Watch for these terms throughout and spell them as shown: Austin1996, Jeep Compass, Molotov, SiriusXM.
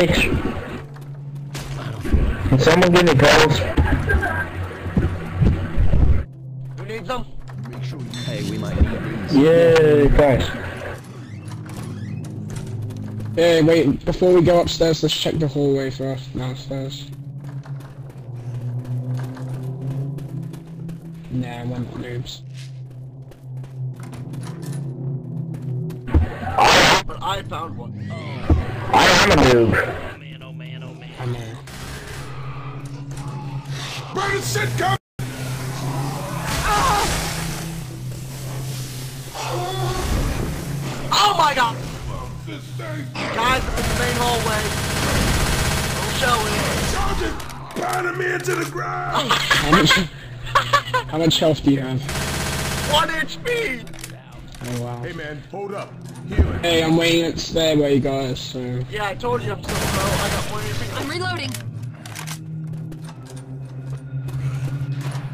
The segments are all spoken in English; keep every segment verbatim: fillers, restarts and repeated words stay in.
bitch. Can someone give me pills? We need them. Make sure we pay. We might need these. Yay, guys. Hey, wait. Before we go upstairs, let's check the hallway first. Downstairs. Nah, we're not noobs. I found one. Oh. I am a noob. Oh man, oh man, oh man. I know. Burn it, shit, go! Ah! Oh my god! Guys, it's the main hallway. I'm showing it. Sergeant, pounding me into the ground! How much, how much health do you have? one H P! Oh, wow. Hey man, hold up. Healing. Hey, I'm waiting at the stairway, guys, so... Yeah, I told you I'm still low. I got one H P. I'm reloading.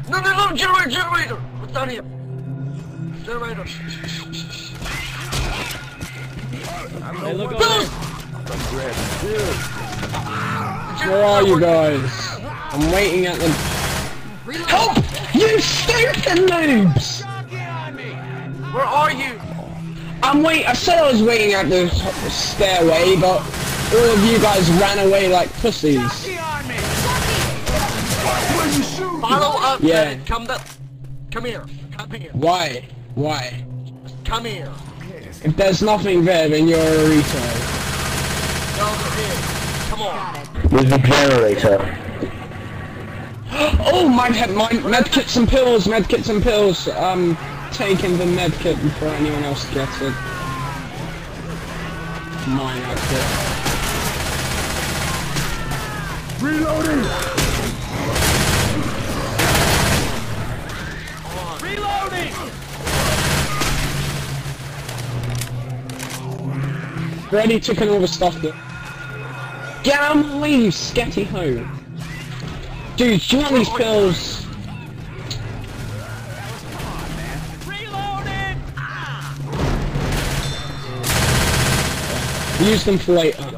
No, no, no! Generator! Generator! What's down here? Generator. I don't know. Hey, look over there. I'm red. Ah, where are you guys? I'm waiting at the... Reload. Help! You stupid noobs! Where are you? I'm wait. I said I was waiting at the stairway, but all of you guys ran away like pussies. Follow up, yeah. Man. Come the. Come here. Come here. Why? Why? Come here. If there's nothing there, then you're a retard. No, there is. Come on. There's a generator. Oh my head! My medkits and pills. Medkits and pills. Um. Taking the medkit before anyone else gets it. My medkit. Reloading! Reloading! Ready, took in all the stuff that... Get out of my way, you scatty ho! Dude, do you want these pills? Use them for later. Thanks.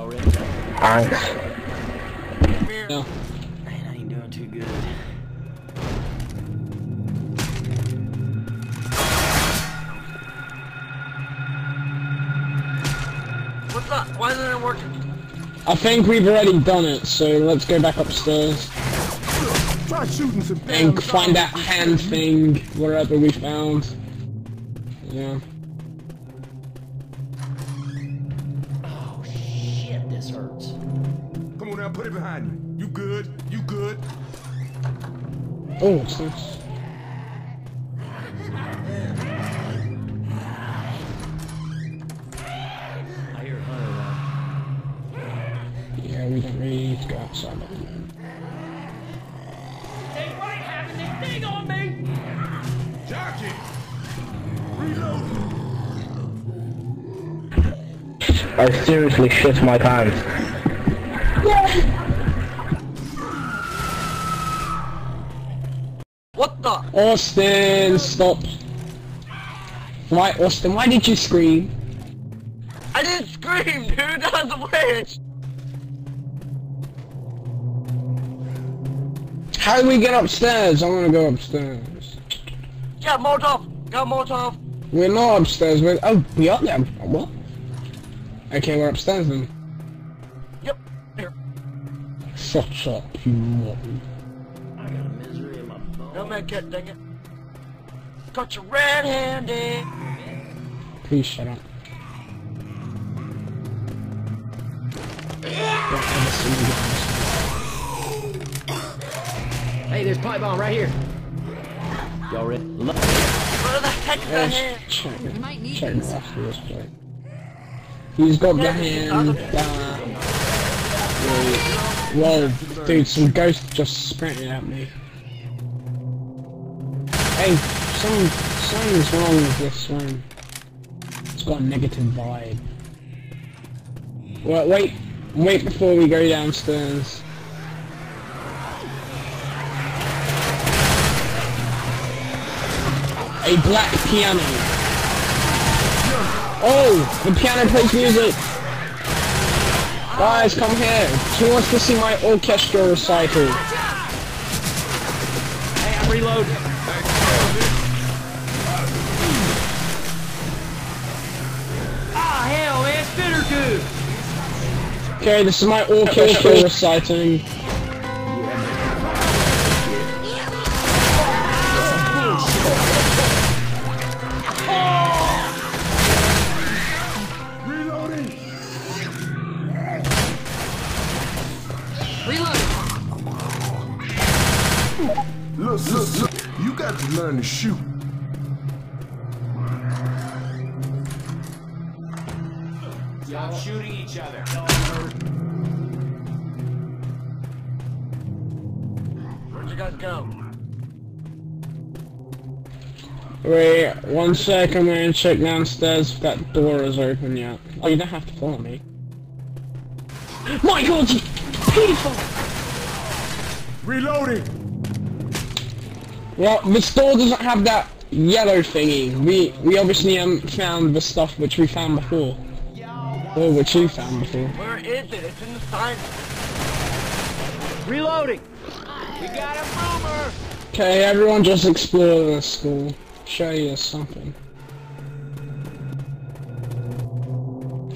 No. Man, I ain't doing too good. What's up? Why isn't it working? I think we've already done it, so let's go back upstairs. Try shooting some and find that hand thing, whatever we found. Yeah. Put it behind you. You good? You good? Oh, it's nice. I hear her. Yeah, we don't really need to go outside. They might have this thing on me. Jockey, reload. I seriously shit my pants. What the? Austin, stop. Right, Austin, why did you scream? I didn't scream, dude, that was weird. How do we get upstairs? I want to go upstairs. Yeah, Molotov. Go, Molotov. We're not upstairs, we're... Oh, we are there. What? Okay, we're upstairs then. Shut up, you moron. I got a misery in my phone. No man can't dang it. Got your red handed. Please shut up. Hey, there's pipe bomb right here. Y'all ready? Where the heck is that hand? Check it. You might need check this. After this play. He's got the hand down. Whoa, dude, some ghosts just sprinted at me. Hey, something, something's wrong with this one. It's got a negative vibe. Well, wait, wait before we go downstairs. A black piano. Oh, the piano plays music. Guys, come here. Who wants to see my orchestra recital? Hey, I'm reloading. Ah, hell, that's bitter good. Okay, this is my orchestra reciting. Look, look, look, you got to learn to shoot. Stop shooting each other. Where'd you guys go? Wait, one sec, I'm gonna check downstairs if that door is open yet. Oh, you don't have to follow me. My god, you pedophile! Reloading! Well, the store doesn't have that yellow thingy. We we obviously um, found the stuff which we found before. Or which you found before. Where is it? It's in the science. Reloading! We got a boomer! Okay, everyone just explore the school. Show you something.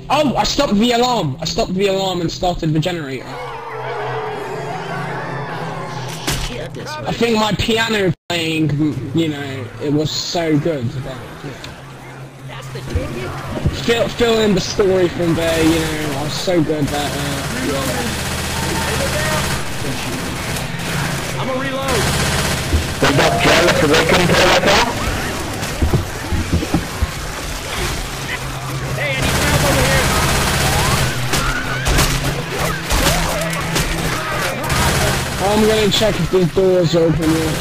Oh, I stopped the alarm! I stopped the alarm and started the generator. I think my piano playing, you know, it was so good. But, yeah. Fill, fill in the story from there, you know, I was so good that, uh... Yeah. I'm a reload! Is that jealous because they couldn't play like that? Hey, I need help over here! I'm gonna check if the door's open yet.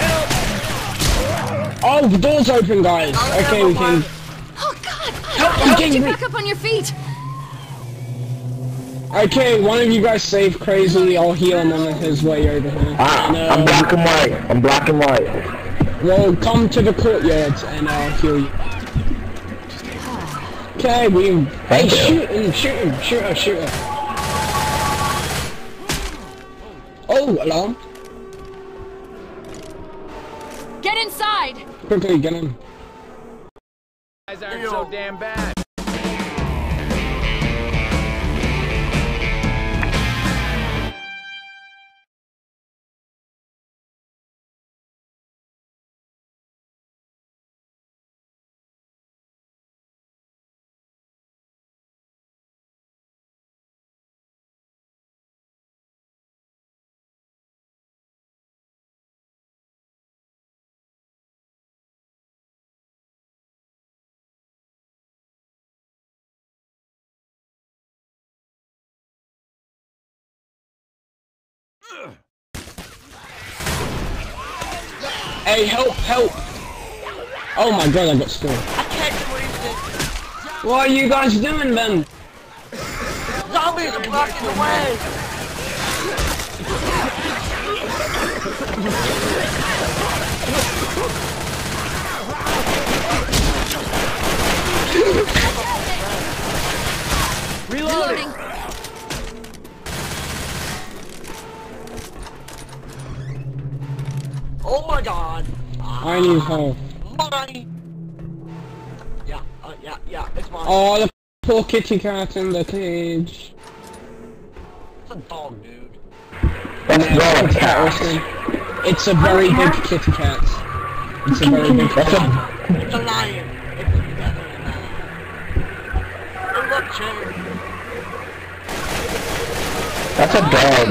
Help, help. Oh, the door's open, guys. Oh, okay, we can... Oh, God! Help, I'm getting... Get back up on your feet! Okay, one of you guys save Crazily, I'll heal him on his way over here. Ah, and, uh, I'm black and white. I'm black and white. Well, come to the courtyard and I'll heal you. Okay, we... Hey, shoot him, shoot him, shoot her, shoot her. Oh, alarm! Get inside! Quickly, get in. You guys aren't so damn bad. Hey, help, help! Oh my god, I got scared. I can't believe this! What are you guys doing then? Zombies are blocking the way! Reloading! Reloading. Oh my god! I need help. Mine! Yeah, uh, yeah, yeah, it's mine. Oh, the poor kitty cat in the cage. It's a dog, dude. That's not a cat. It's a very big kitty cat. It's a very big cat. It's a lion. It's a lion. That's a dog.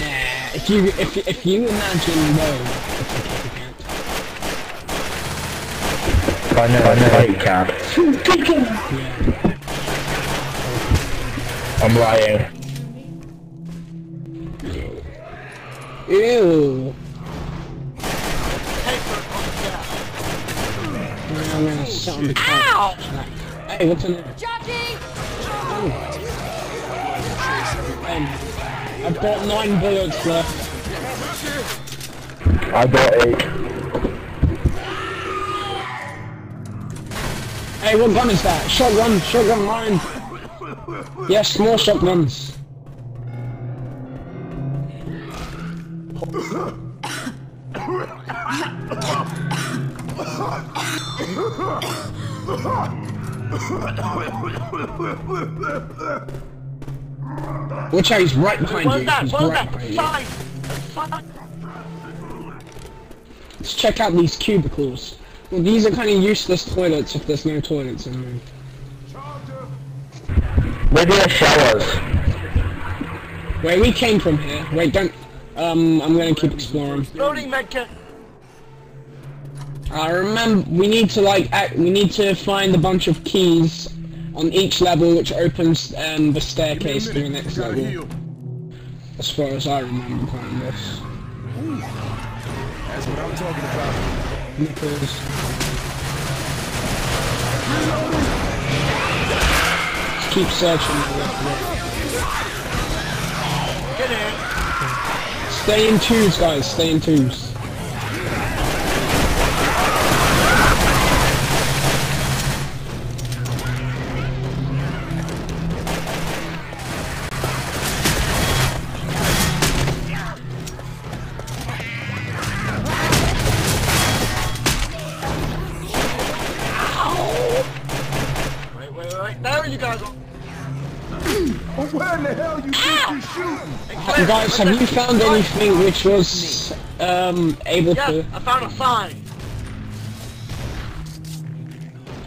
Nah. If you, if, if you imagine, no, I know, I know you can't. Yeah. I'm lying. Ew. I'm gonna sit on the couch. Hey, what's in there? Jockey! I've got nine bullets left. I got eight. Hey, what gun is that? Shotgun, shotgun mine. Yes, more shotguns. Watch out, he's right behind well you. Done, he's well right behind you. Let's check out these cubicles. Well, these are kind of useless toilets if there's no toilets in them. Where do the showers? Where we came from here. Wait, don't. Um, I'm gonna keep exploring. Loading medkit. I remember we need to like act, we need to find a bunch of keys on each level, which opens um, the staircase to the next level. Heal. As far as I remember, kind of. That's what I'm talking about. Nipples. Just keep searching. Get in. Stay in twos, guys. Stay in twos. Guys, have you found anything which was um able yeah, to? Yeah, I found a sign.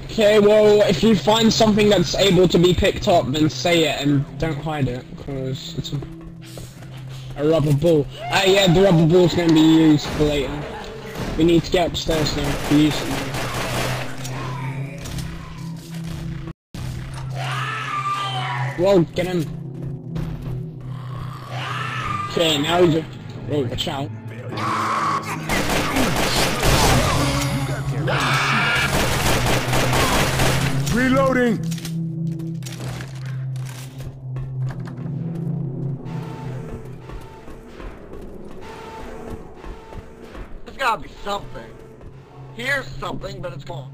Okay, well, if you find something that's able to be picked up, then say it and don't hide it, because it's a, a rubber ball. Ah, uh, yeah, the rubber ball's going to be used for later. We need to get upstairs now for use it now. Whoa, get in. Okay, now we just... Oh, watch out. Reloading! There's gotta be something. Here's something, but it's gone.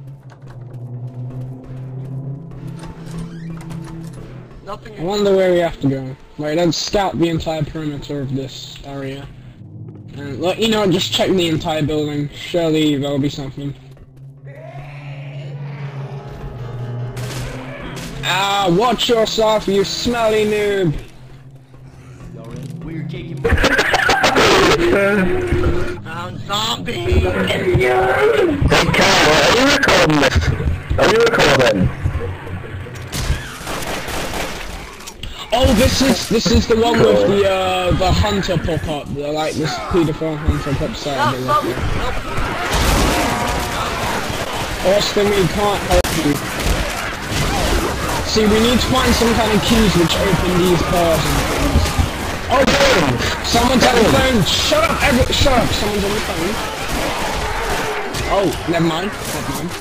Nothing. I wonder where we have to go. Right, then scout the entire perimeter of this area. And, like, you know, just check the entire building. Surely there'll be something. Ah, watch yourself, you smelly noob! We're taking found zombies! Are you recording this? Are you recording? Oh, this is this is the one with the uh, the hunter pop up, the, like this pedophile hunter pops out of it. Austin, we can't help you. See, we need to find some kind of keys which open these bars and things. Oh, boom! Someone's on the phone. Shut up! Every shut up! Someone's on the phone. Oh, never mind. Never mind.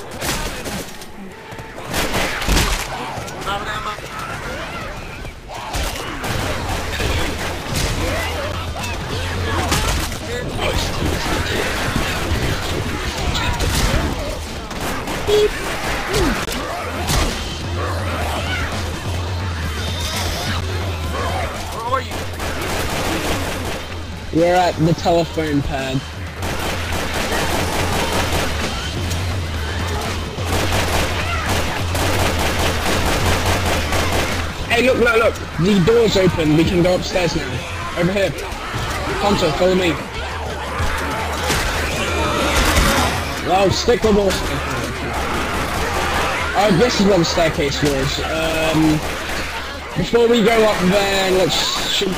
Beep. Where are you? We're at the telephone pad. Hey, look, look, look! The door's open. We can go upstairs now. Over here. Hunter, follow me. Wow, stick with Austin. Oh, this is where the staircase was. Um, before we go up there, let's... Should,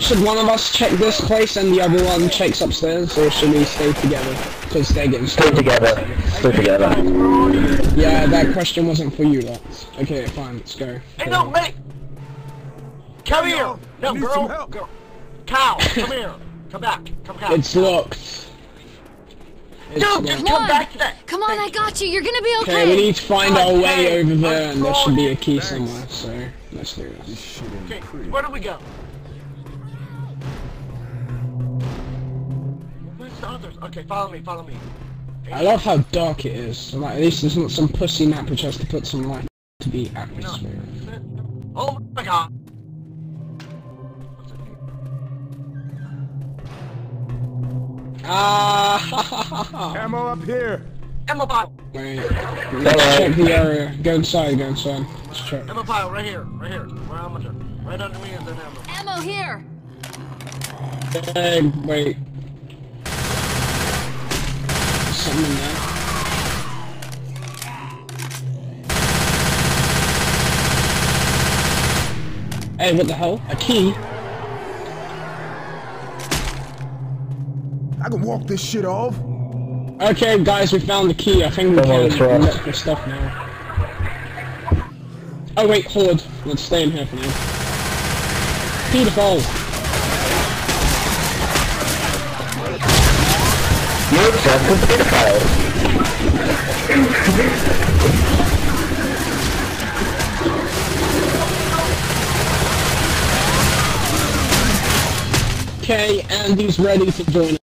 should one of us check this place and the other one checks upstairs, or should we stay together? Because they're getting... Stay together. Stay together. Yeah, that question wasn't for you, lot. Okay, fine, let's go. Hey, okay. No, mate! Come here! No, girl! Girl. Cow, come here! Come back, come back. It's locked. It's no, just come on. Back to that. Come on, I got you. You're gonna be okay. Okay, we need to find God, our way hey, over there, and there should be a key somewhere. So let's do this. Okay, where do we go? Where's the others? Okay, follow me. Follow me. I love how dark it is. Like, at least there's not some pussy map which has to put some light to the atmosphere. No. Oh my god. Ah! Uh, ammo up here. Ammo pile. Wait. Alright, we are. Go inside. Go inside. Let's try. Ammo pile right here. Right here. Where I'm gonna. Right under me is that ammo. Ammo here. Hey, wait. Something in there. Hey, what the hell? A key? I can walk this shit off. Okay, guys, we found the key. I think we can collect your stuff now. Oh wait, horde. Let's stay in here for now. Pedophile. You're obsessed with pedophiles. Okay, Andy's ready to join us.